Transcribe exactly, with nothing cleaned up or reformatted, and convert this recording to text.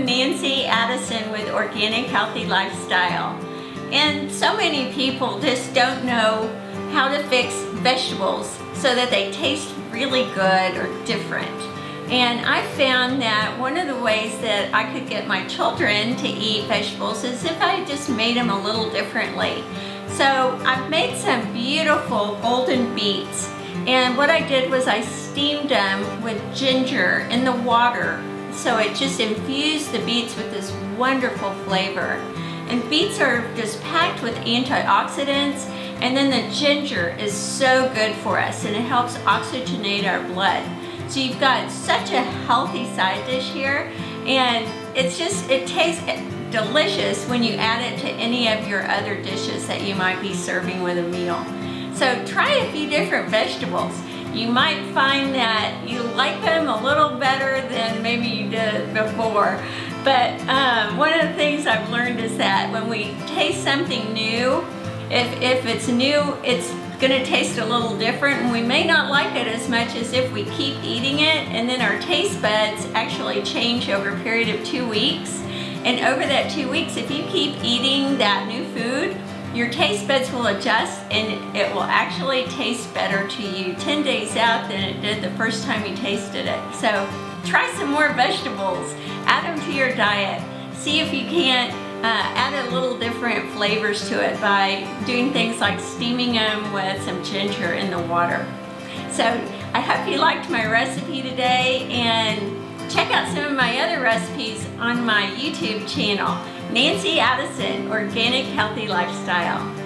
I'm Nancy Addison with Organic Healthy Lifestyle. And so many people just don't know how to fix vegetables so that they taste really good or different. And I found that one of the ways that I could get my children to eat vegetables is if I just made them a little differently. So I've made some beautiful golden beets, and what I did was I steamed them with ginger in the water, so it just infused the beets with this wonderful flavor. And beets are just packed with antioxidants, and then the ginger is so good for us, and it helps oxygenate our blood. So you've got such a healthy side dish here, and it's just, it tastes delicious when you add it to any of your other dishes that you might be serving with a meal. So try a few different vegetables. You might find that you like them a little better than maybe you did before. But um, one of the things I've learned is that when we taste something new, if, if it's new, it's going to taste a little different, and we may not like it as much as if we keep eating it, and then our taste buds actually change over a period of two weeks. And over that two weeks, if you keep eating that new food, your taste buds will adjust, and it will actually taste better to you ten days out than it did the first time you tasted it. So try some more vegetables, add them to your diet, see if you can't Uh, add a little different flavors to it by doing things like steaming them with some ginger in the water. So I hope you liked my recipe today, and check out some of my other recipes on my YouTube channel, Nancy Addison Organic Healthy Lifestyle.